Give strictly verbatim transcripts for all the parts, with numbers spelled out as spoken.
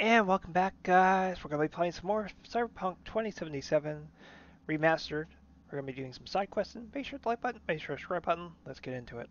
And welcome back, guys. We're going to be playing some more Cyberpunk twenty seventy-seven Remastered. We're going to be doing some side quests. And make sure to like button, make sure to subscribe button. Let's get into it.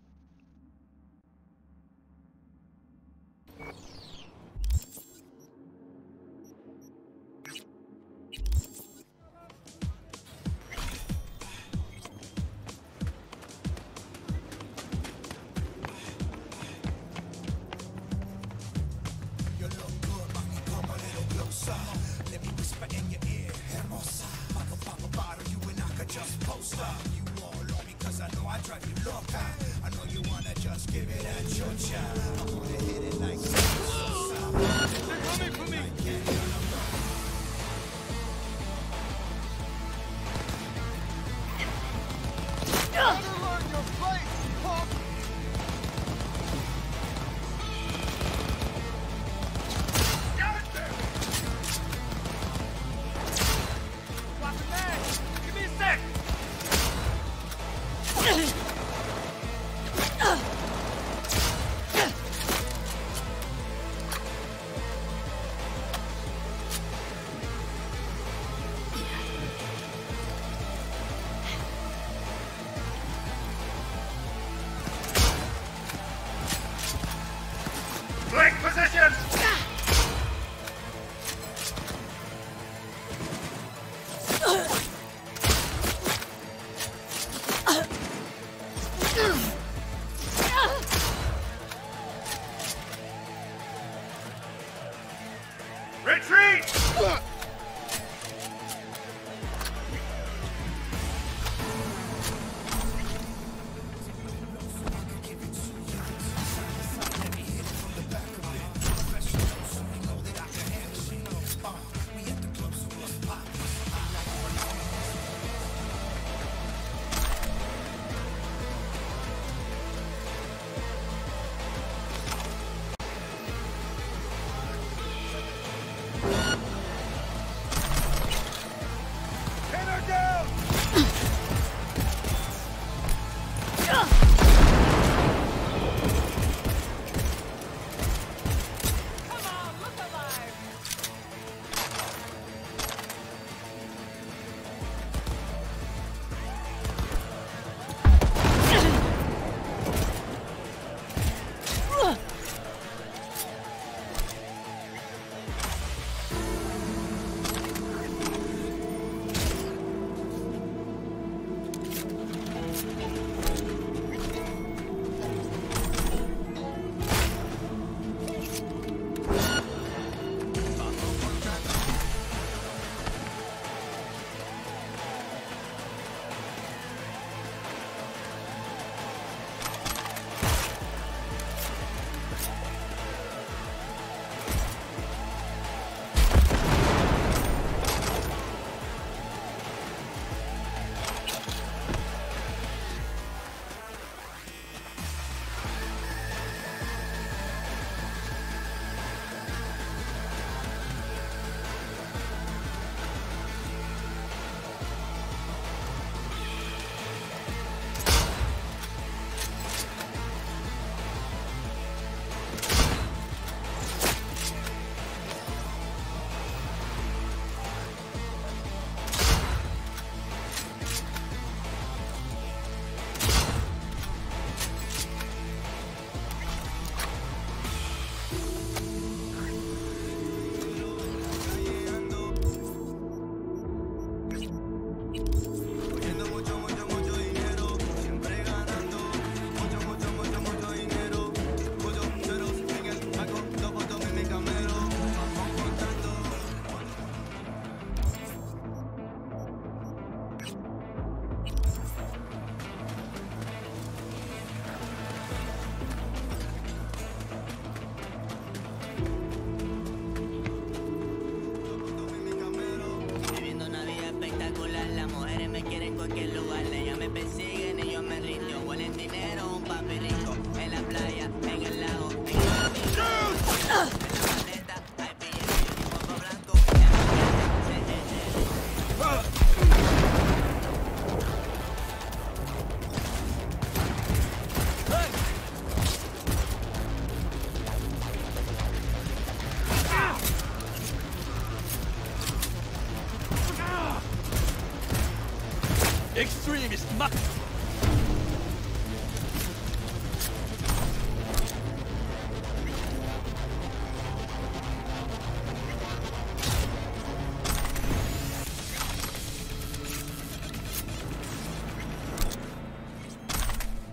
extremist ma-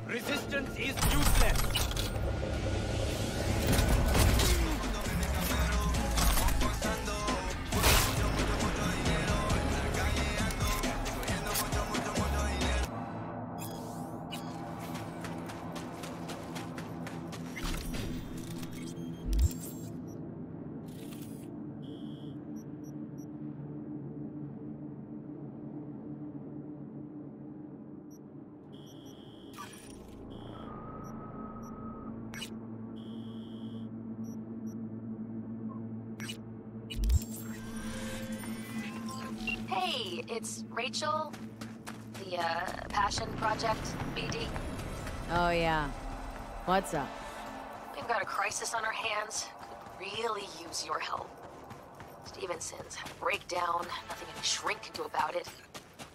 Resistance is useless. It's Rachel, the uh, Passion Project, B D. Oh, yeah. What's up? We've got a crisis on our hands. Could really use your help. Stevenson's had a breakdown. Nothing any shrink can do about it.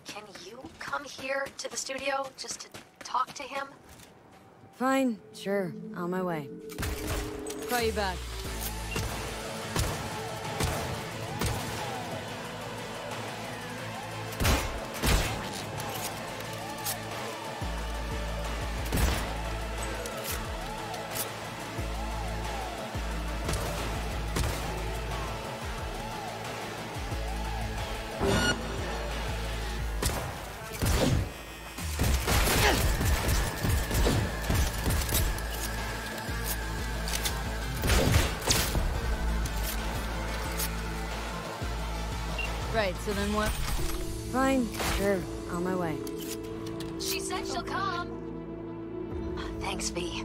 Can you come here to the studio just to talk to him? Fine. Sure. On my way. Call you back. Right, so then what? Fine, sure, on my way. She said she'll come. Thanks, V.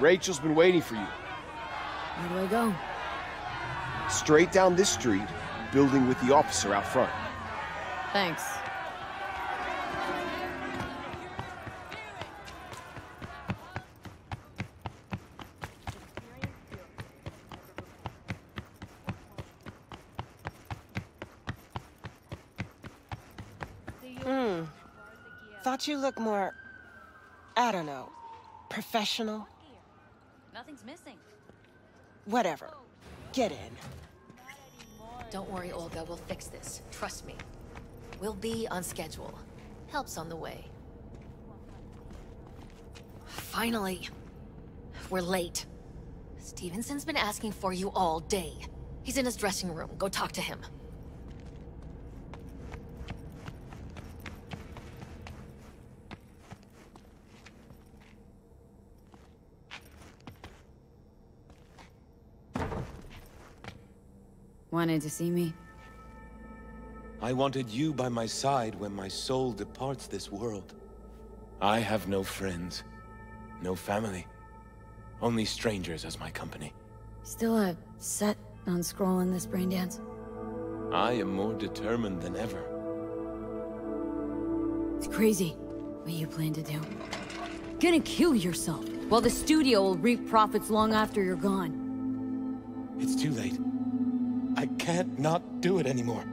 Rachel's been waiting for you. Where do I go? Straight down this street, building with the officer out front. Thanks. Hmm. Thought you looked more, I don't know, professional. Nothing's missing. Whatever. Get in. Don't worry, Olga. We'll fix this. Trust me. We'll be on schedule. Help's on the way. Finally. We're late. Stevenson's been asking for you all day. He's in his dressing room. Go talk to him. Wanted to see me? I wanted you by my side when my soul departs this world. I have no friends, no family, only strangers as my company. Still a set on scrolling this braindance? I am more determined than ever. It's crazy what you plan to do. Gonna kill yourself while the studio will reap profits long after you're gone. It's too late. I can't not do it anymore.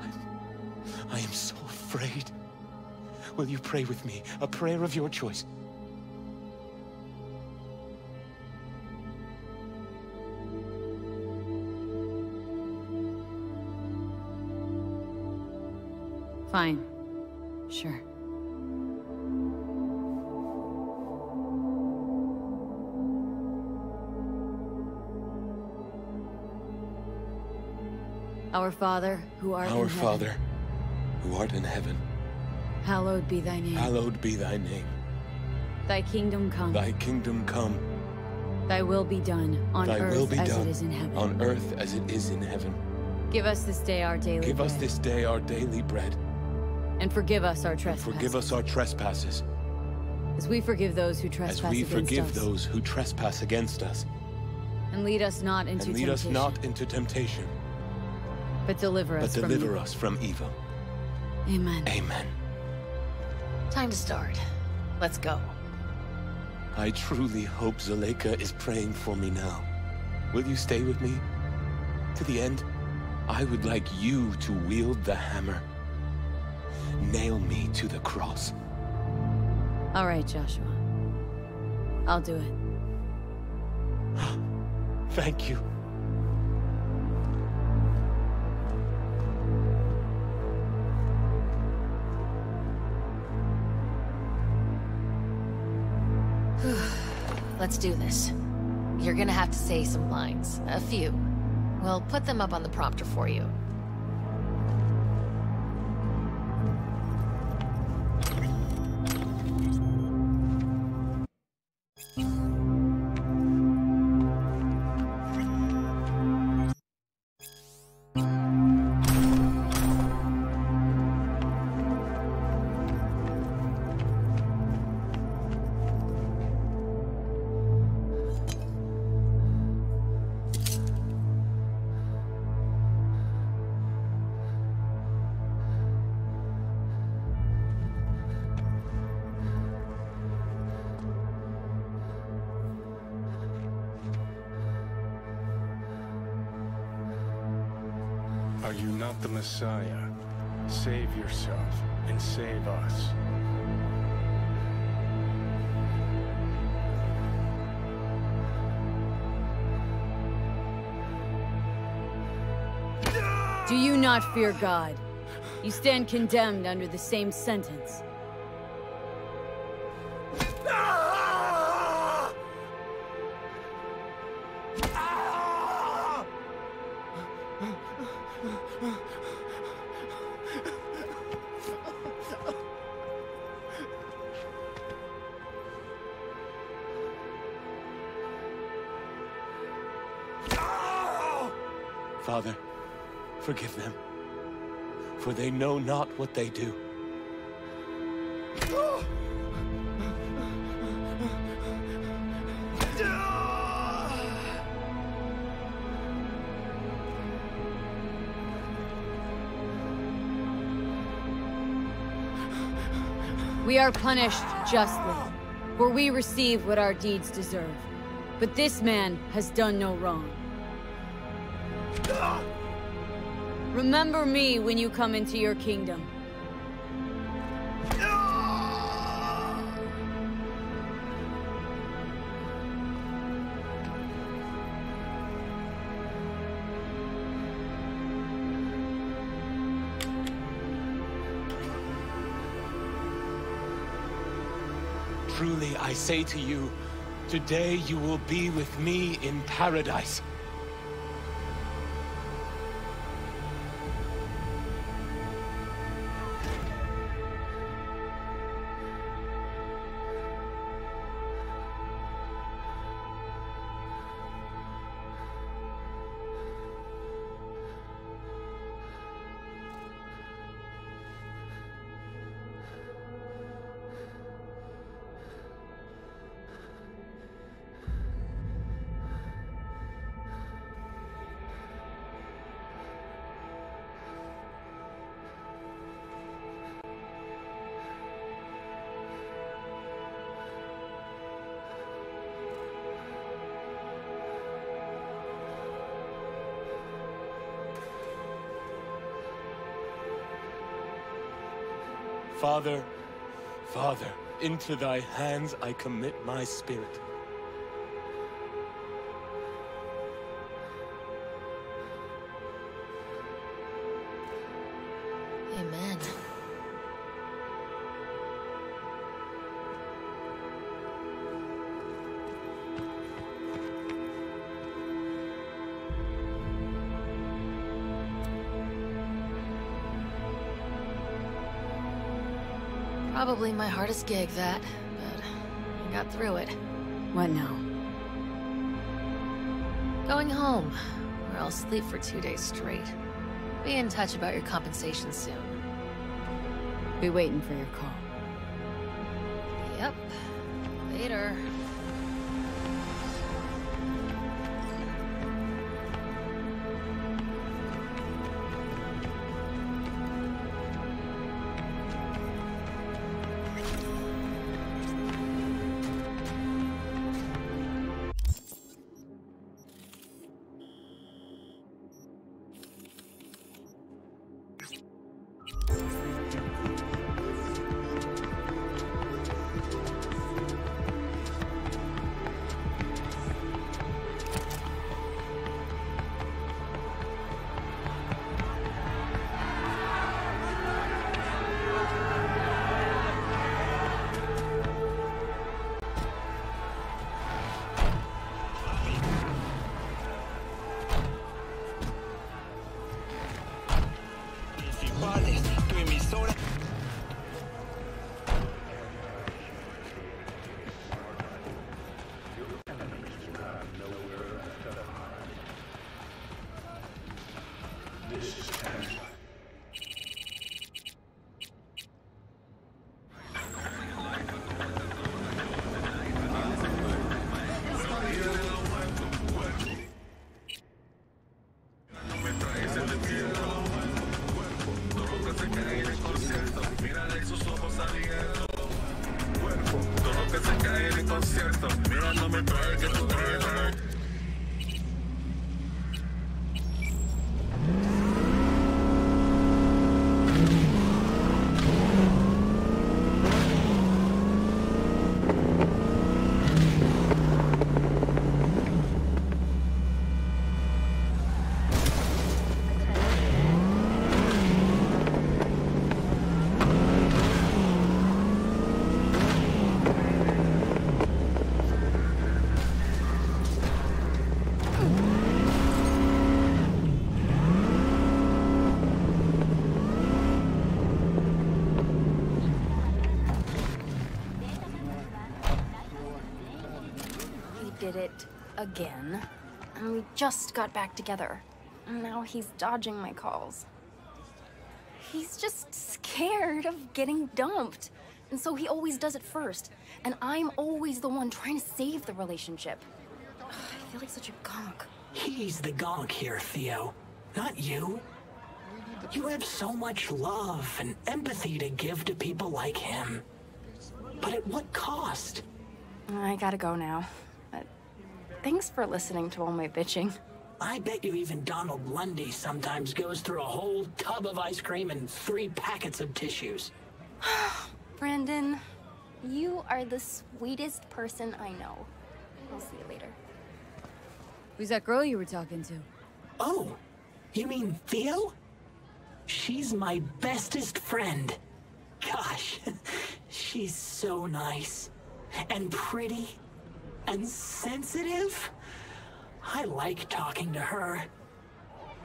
I, I am so afraid. Will you pray with me, a prayer of your choice? Fine. Sure. Our Father, who art in heaven. Our Father, who art in heaven. Hallowed be thy name. Hallowed be thy name. Thy kingdom come. Thy kingdom come. Thy will be done on earth as it is in heaven. On earth as it is in heaven. Give us this day our daily bread. Give us this day our daily bread. And forgive us our trespasses. Forgive us our trespasses. As we forgive those who trespass against us. As we forgive those who trespass against us. And lead us not into temptation. And lead us not into temptation. But deliver us from evil. But deliver us from evil. Amen. Amen. Time to start. Let's go. I truly hope Zuleika is praying for me now. Will you stay with me? To the end, I would like you to wield the hammer. Nail me to the cross. All right, Joshua. I'll do it. Thank you. Let's do this. You're gonna have to say some lines. A few. We'll put them up on the prompter for you. Messiah, save yourself and save us. Do you not fear God? You stand condemned under the same sentence. Father, forgive them, for they know not what they do. We are punished justly, for we receive what our deeds deserve. But this man has done no wrong. Remember me when you come into your kingdom. Truly, I say to you, today you will be with me in paradise. Father, Father, into thy hands I commit my spirit. Amen. Probably my hardest gig, that, but I got through it. What now? Going home, or I'll sleep for two days straight. Be in touch about your compensation soon. Be waiting for your call. Yep. Later. It again, and we just got back together. Now he's dodging my calls. He's just scared of getting dumped, and so he always does it first, and I'm always the one trying to save the relationship. Ugh, I feel like such a gonk. He's the gonk here, Theo, not you. You have so much love and empathy to give to people like him, but at what cost? I gotta go now. Thanks for listening to all my bitching. I bet you even Donald Lundy sometimes goes through a whole tub of ice cream and three packets of tissues. Brendan, you are the sweetest person I know. I'll see you later. Who's that girl you were talking to? Oh, you mean Theo? She's my bestest friend. Gosh, she's so nice and pretty. And sensitive? I like talking to her.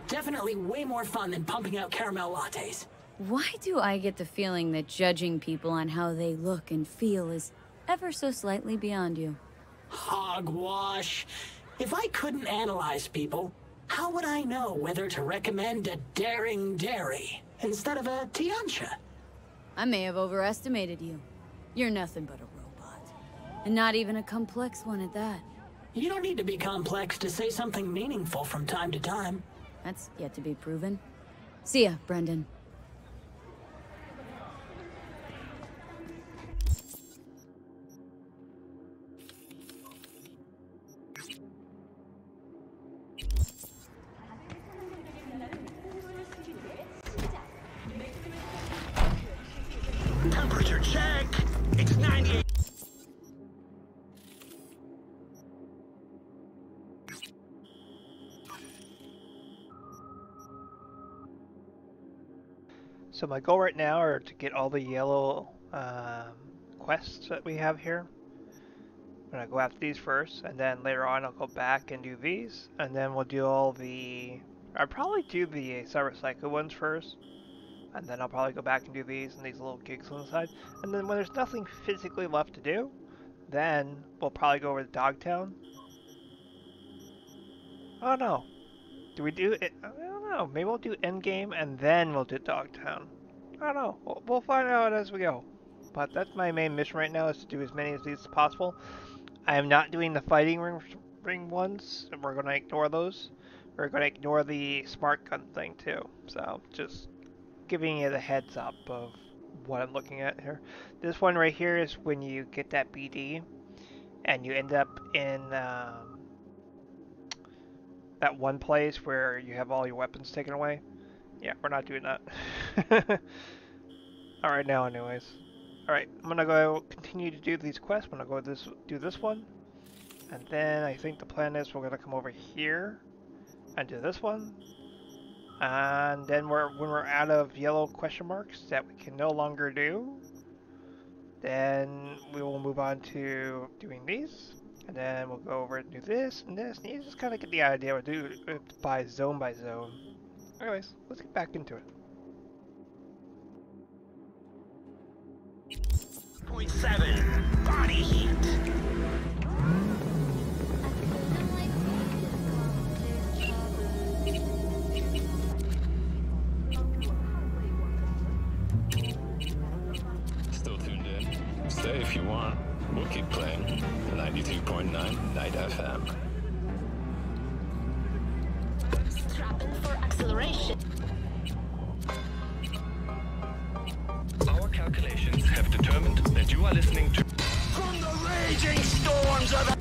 Definitely way more fun than pumping out caramel lattes. Why do I get the feeling that judging people on how they look and feel is ever so slightly beyond you? Hogwash. If I couldn't analyze people, how would I know whether to recommend a daring dairy instead of a Tiancha? I may have overestimated you. You're nothing but a And not even a complex one at that. You don't need to be complex to say something meaningful from time to time. That's yet to be proven. See ya, Brendan. So my goal right now are to get all the yellow um, quests that we have here. I'm gonna go after these first, and then later on I'll go back and do these, and then we'll do all the... I'll probably do the Cyber Psycho ones first, and then I'll probably go back and do these and these little gigs on the side. And then when there's nothing physically left to do, then we'll probably go over to Dogtown. Oh no. Do we do it? I don't know. Maybe we'll do Endgame and then we'll do Dogtown. I don't know. We'll, we'll find out as we go. But that's my main mission right now, is to do as many of these as possible. I am not doing the fighting ring, ring ones, and we're going to ignore those. We're going to ignore the smart gun thing too. So just giving you the heads up of what I'm looking at here. This one right here is when you get that B D and you end up in um, that one place where you have all your weapons taken away. Yeah, we're not doing that. All right, now anyways. All right, I'm gonna go continue to do these quests. I'm gonna go this do this one, and then I think the plan is we're gonna come over here and do this one. And then we're, when we're out of yellow question marks that we can no longer do, then we will move on to doing these, and then we'll go over and do this and this, and you just kind of get the idea we'll do it by zone by zone. Anyways, let's get back into it. point seven Body Heat. Stay if you want. We'll keep playing. ninety-three point nine Night F M. Strap in for acceleration. Our calculations have determined that you are listening to... From the raging storms of...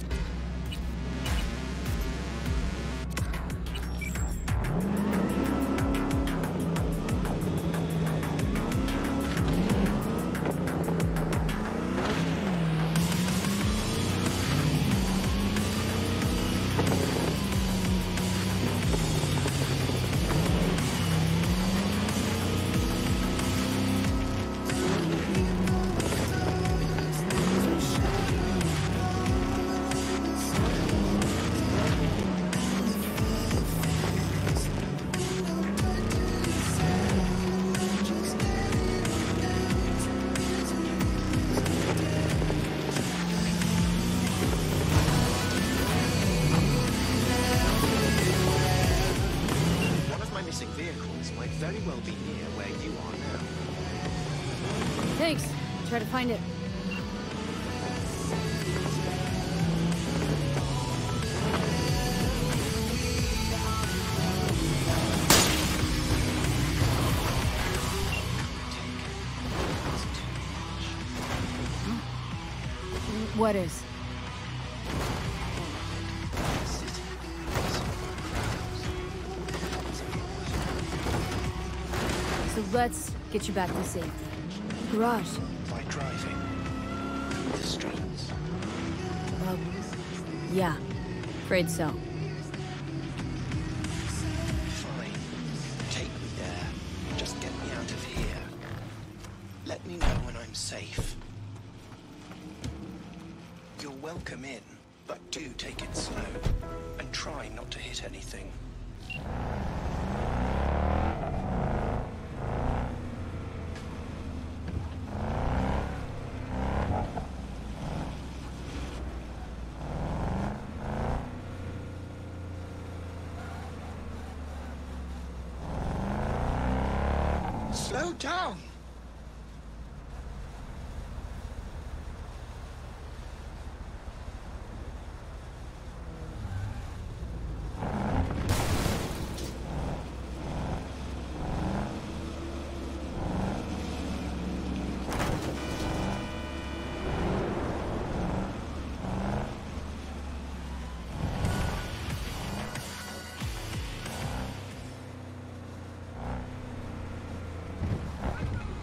Try to find it. What is? So let's get you back to safety. Garage. Driving the streets. Um, yeah, afraid so. Fine. Take me there. Just get me out of here. Let me know when I'm safe. You're welcome in, but do take it slow and try not to hit anything. Down. Thank you.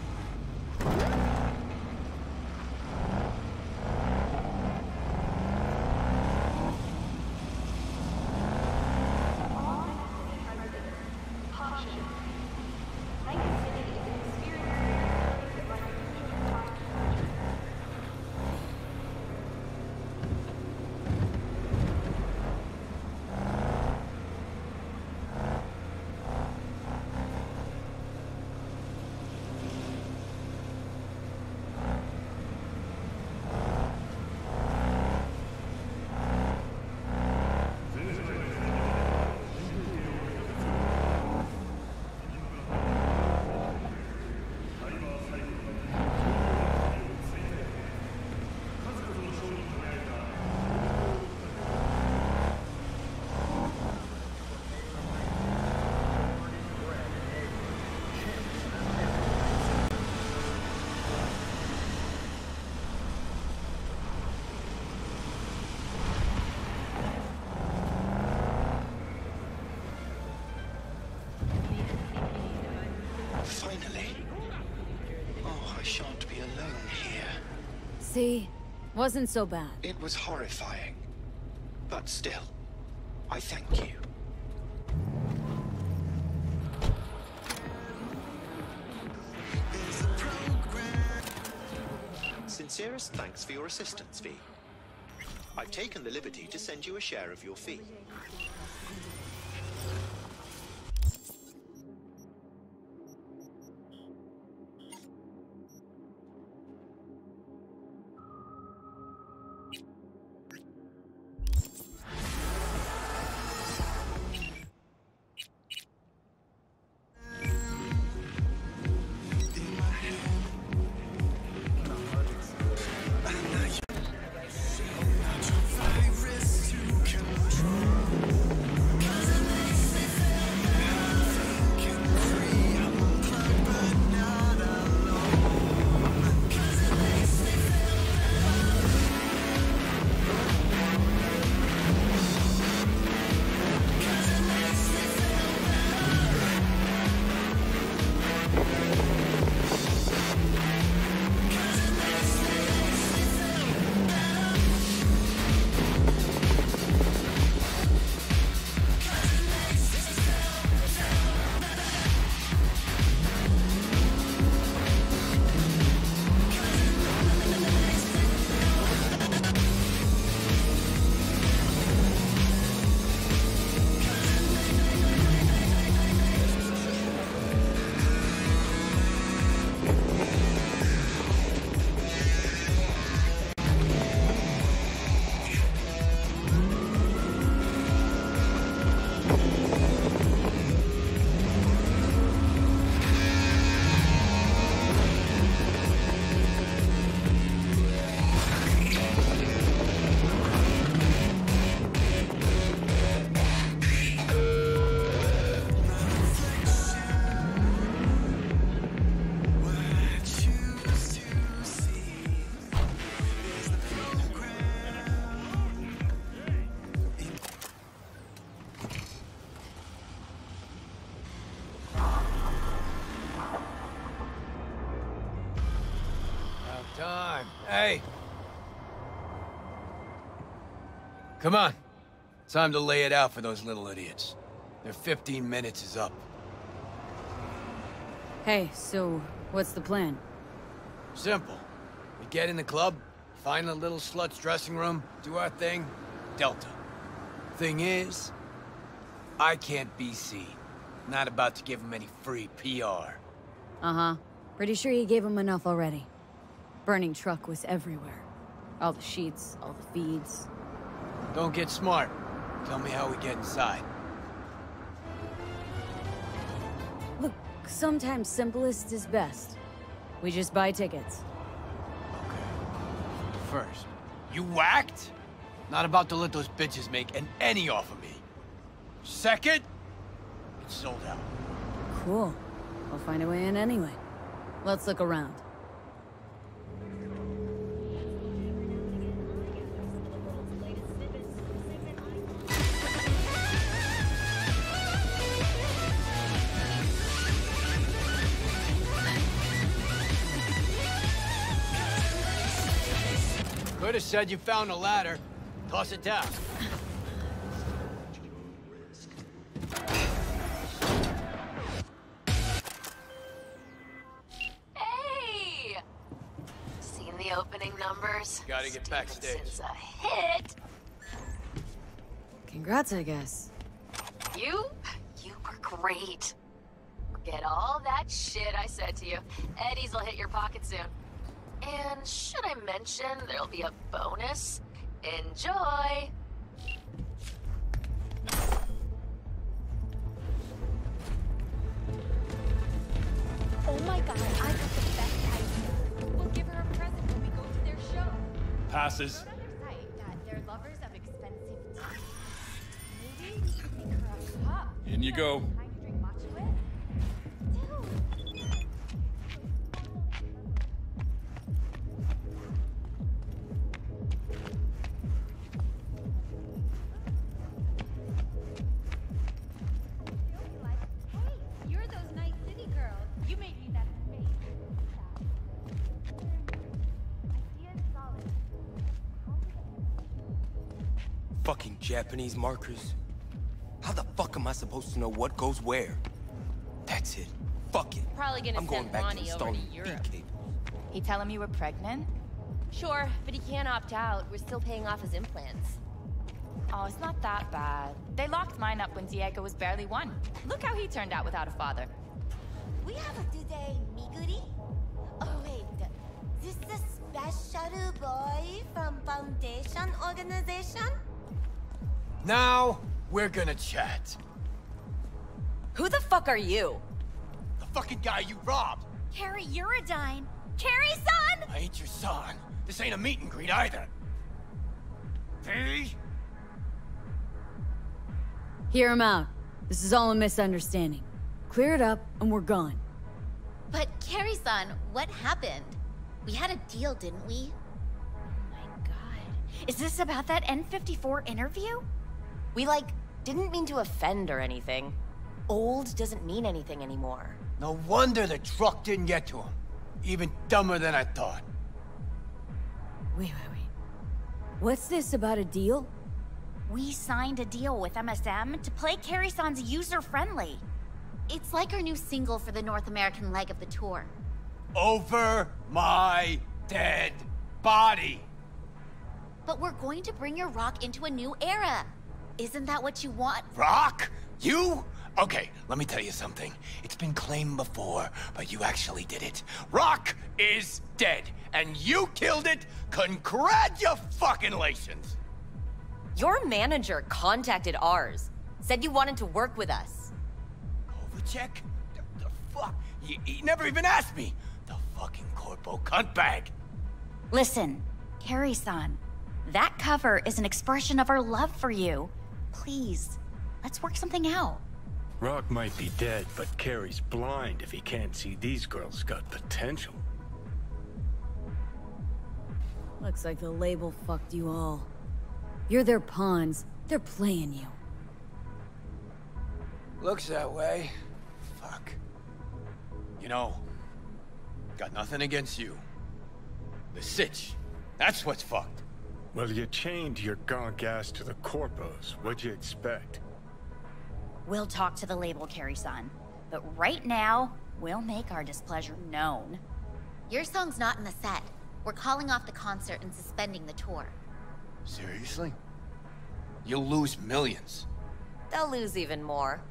finally. Oh, I shan't be alone here. See? Wasn't so bad. It was horrifying. But still, I thank you. There's a program. Sincerest thanks for your assistance, V. I've taken the liberty to send you a share of your fee. Come on. Time to lay it out for those little idiots. Their fifteen minutes is up. Hey, so what's the plan? Simple. We get in the club, find the little slut's dressing room, do our thing, Delta. Thing is, I can't be seen. Not about to give him any free P R. Uh-huh. Pretty sure you gave him enough already. Burning truck was everywhere. All the sheets, all the feeds. Don't get smart. Tell me how we get inside. Look, sometimes simplest is best. We just buy tickets. Okay. First, you whacked? Not about to let those bitches make an any off of me. Second, it's sold out. Cool. We'll find a way in anyway. Let's look around. Said you found a ladder. Toss it down. Hey! Seen the opening numbers? Gotta get backstage. Stevenson's a hit. Congrats, I guess. You? You were great. Forget all that shit I said to you. Eddie's will hit your pocket soon. And should I mention, there'll be a bonus? Enjoy! Oh my god, I got the best idea. We'll give her a present when we go to their show. Passes. I wrote on their site that they're lovers of expensive tea. Maybe we should make her a cup. In you go. You may Fucking Japanese markers. How the fuck am I supposed to know what goes where? That's it. Fuck it. Probably gonna I'm send going back Lonnie to installing B-cables. He tell him you were pregnant? Sure, but he can't opt out. We're still paying off his implants. Oh, it's not that bad. They locked mine up when Diego was barely one. Look how he turned out without a father. We have a today, Miguri. Oh, wait. This is a special boy from Foundation Organization? Now, we're gonna chat. Who the fuck are you? The fucking guy you robbed. Kerry Eurodyne. Kerry-san? I ain't your son. This ain't a meet and greet either. Hey? Hear him out. This is all a misunderstanding. Clear it up, and we're gone. But Kerry-san, what happened? We had a deal, didn't we? Oh my god. Is this about that N fifty-four interview? We, like, didn't mean to offend or anything. Old doesn't mean anything anymore. No wonder the truck didn't get to him. Even dumber than I thought. Wait, wait, wait. What's this about a deal? We signed a deal with M S M to play Kerry-san's user-friendly. It's like our new single for the North American leg of the tour. Over my dead body. But we're going to bring your rock into a new era. Isn't that what you want? Rock? You? Okay, let me tell you something. It's been claimed before, but you actually did it. Rock is dead, and you killed it. Congratulations! Your manager contacted ours. Said you wanted to work with us. Kovacek? The, the fuck? He, he never even asked me. The fucking corpo cuntbag. Listen, Kerry-san. That cover is an expression of our love for you. Please, let's work something out. Rock might be dead, but Kerry's blind if he can't see these girls got potential. Looks like the label fucked you all. You're their pawns. They're playing you. Looks that way. Fuck. You know, got nothing against you. The sitch. That's what's fucked. Well, you chained your gonk ass to the corpos. What'd you expect? We'll talk to the label, Kerry-san. But right now, we'll make our displeasure known. Your song's not in the set. We're calling off the concert and suspending the tour. Seriously? You'll lose millions. They'll lose even more.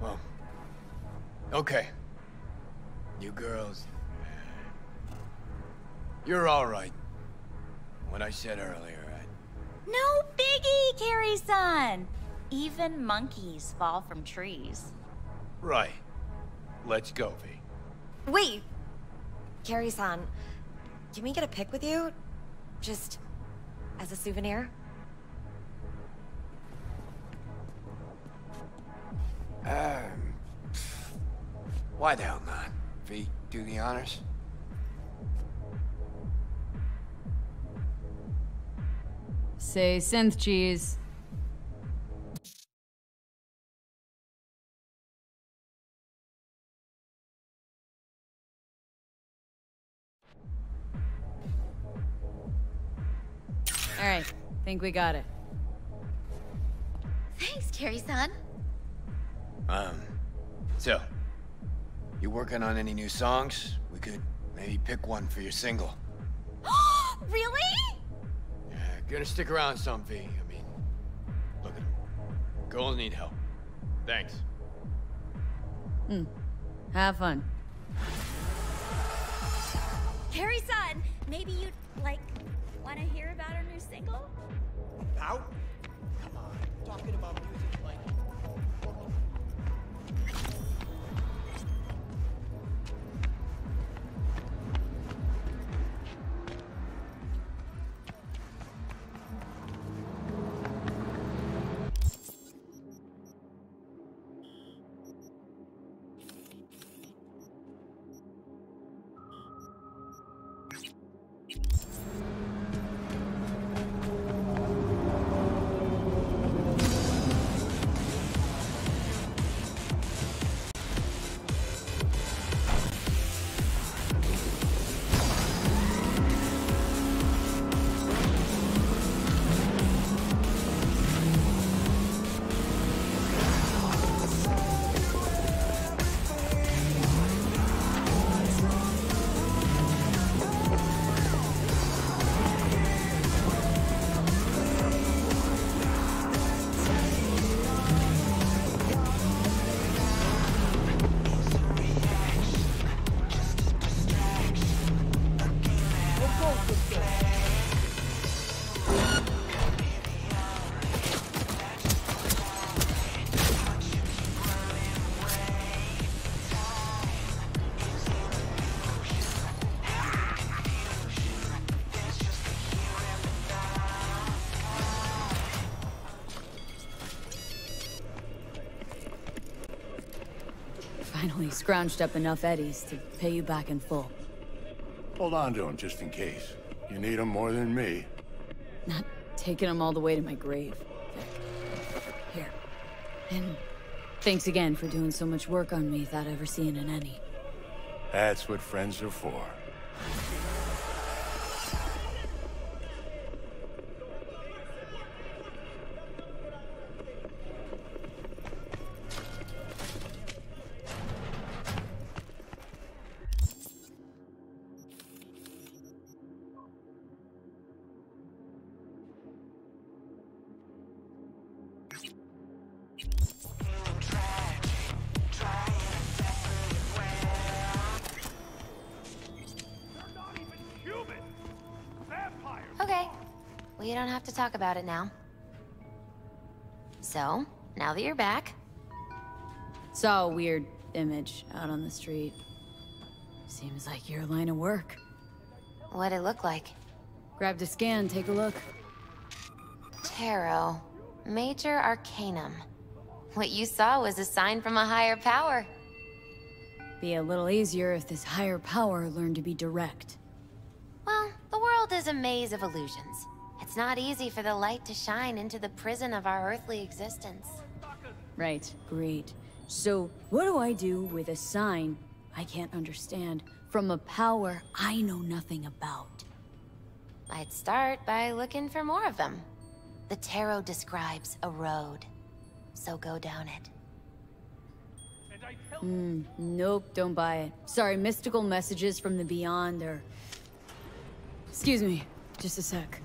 Well, okay. You girls... You're all right. What I said earlier, I... No biggie, Kerry-san! Even monkeys fall from trees. Right. Let's go, V. Wait! Kerry-san, can we get a pic with you? Just... as a souvenir? Um... Why the hell not? V, do the honors? Say synth cheese. All right, think we got it. Thanks, Kerry-san. Um, so, you working on any new songs? We could maybe pick one for your single. Really? Yeah, gonna stick around some, V. I mean, look at him. Girls need help. Thanks. Hmm. Have fun. Kerry-san, maybe you'd like. Wanna hear about our new single? Out? Come on, talking about music like... We scrounged up enough eddies to pay you back in full. Hold on to them just in case. You need them more than me. Not taking them all the way to my grave. Here. And thanks again for doing so much work on me without ever seeing an any. That's what friends are for. Talk about it now. So, now that you're back. Saw a weird image out on the street. Seems like your line of work. What'd it look like? Grabbed a scan, take a look. Tarot. Major Arcanum. What you saw was a sign from a higher power. Be a little easier if this higher power learned to be direct. Well, the world is a maze of illusions. It's not easy for the light to shine into the prison of our earthly existence. Right. Great. So, what do I do with a sign I can't understand from a power I know nothing about? I'd start by looking for more of them. The tarot describes a road, so go down it. Mm, nope, don't buy it. Sorry, mystical messages from the beyond are... Excuse me, just a sec.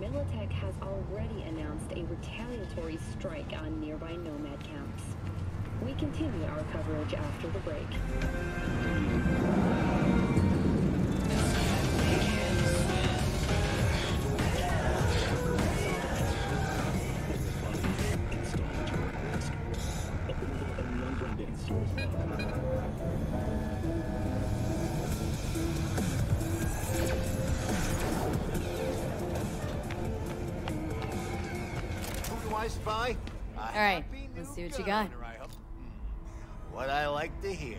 Militech has already announced a retaliatory strike on nearby nomad camps. We continue our coverage after the break. I spy? All right, let's see what you got. What I like to hear.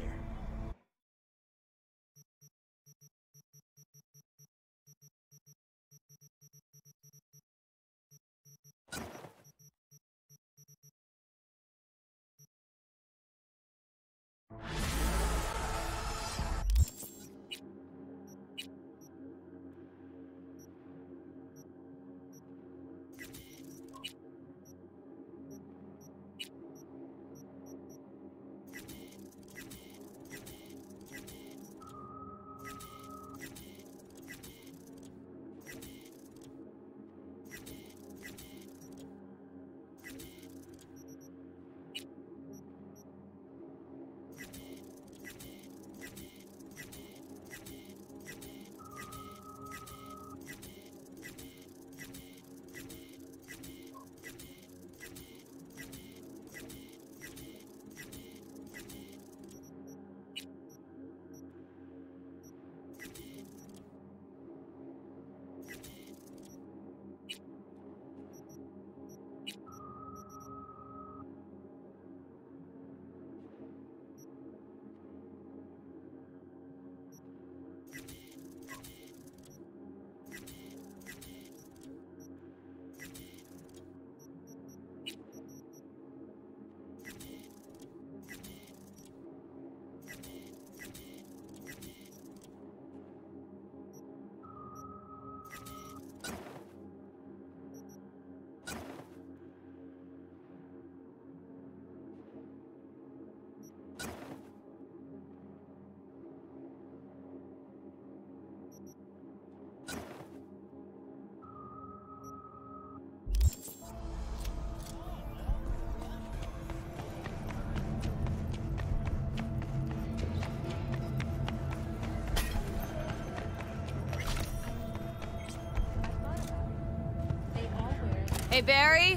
Hey, Barry,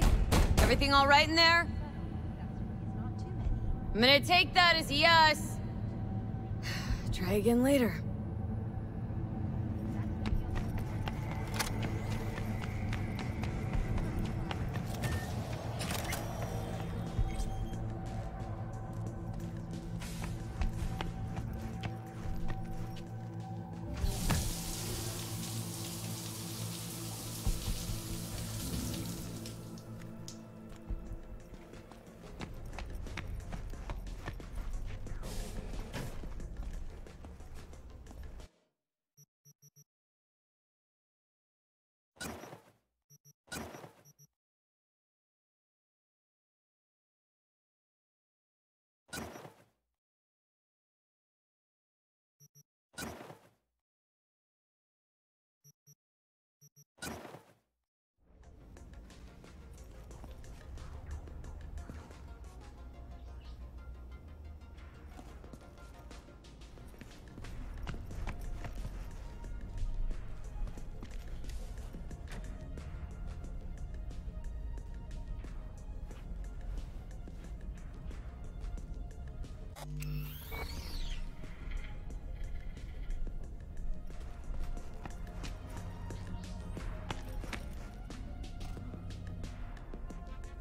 everything all right in there? I'm gonna take that as a yes. Try again later.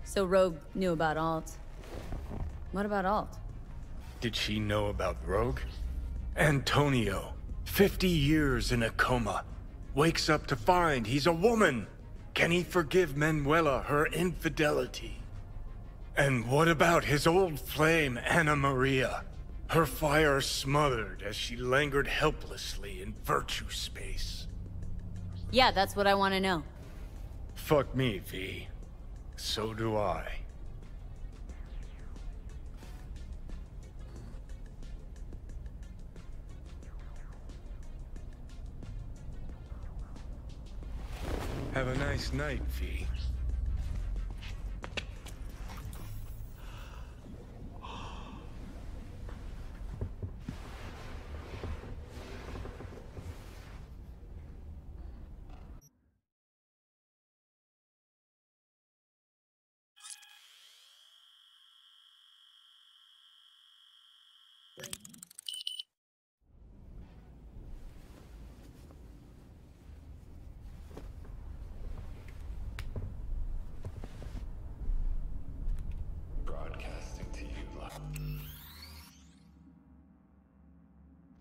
So Rogue knew about Alt. What about Alt? Did she know about Rogue? Antonio, fifty years in a coma, wakes up to find he's a woman. Can he forgive Manuela her infidelity? And what about his old flame, Anna Maria? Her fire smothered as she languored helplessly in virtue space. Yeah, that's what I want to know. Fuck me, V. So do I. Have a nice night, V.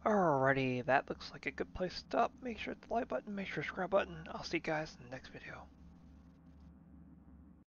Alrighty, that looks like a good place to stop. Make sure to hit the like button, make sure to subscribe button. I'll see you guys in the next video.